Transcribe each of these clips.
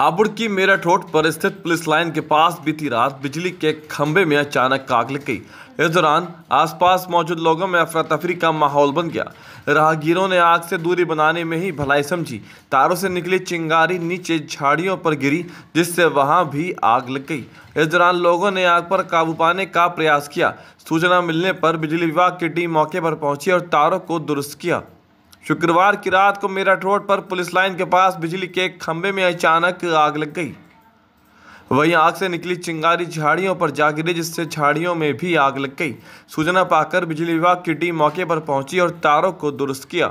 हापुड़ की मेरठ रोड पर स्थित पुलिस लाइन के पास बीती रात बिजली के खंभे में अचानक आग लग गई। इस दौरान आसपास मौजूद लोगों में अफरा तफरी का माहौल बन गया। राहगीरों ने आग से दूरी बनाने में ही भलाई समझी। तारों से निकली चिंगारी नीचे झाड़ियों पर गिरी, जिससे वहां भी आग लग गई। इस दौरान लोगों ने आग पर काबू पाने का प्रयास किया। सूचना मिलने पर बिजली विभाग की टीम मौके पर पहुंची और तारों को दुरुस्त किया। शुक्रवार की रात को मेरठ रोड पर पुलिस लाइन के पास बिजली के खंभे में अचानक आग लग गई। वहीं आग से निकली चिंगारी झाड़ियों पर जा गिरी, जिससे झाड़ियों में भी आग लग गई। सूचना पाकर बिजली विभाग की टीम मौके पर पहुंची और तारों को दुरुस्त किया।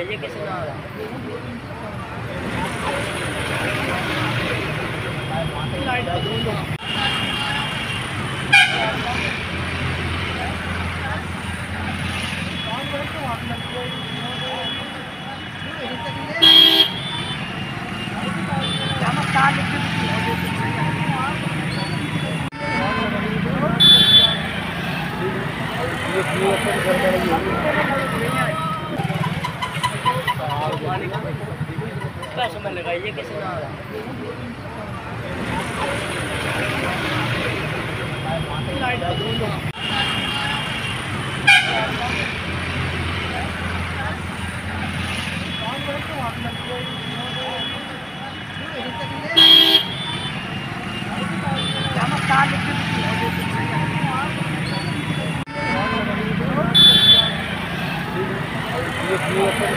लगाइए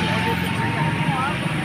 लगाइए कैसे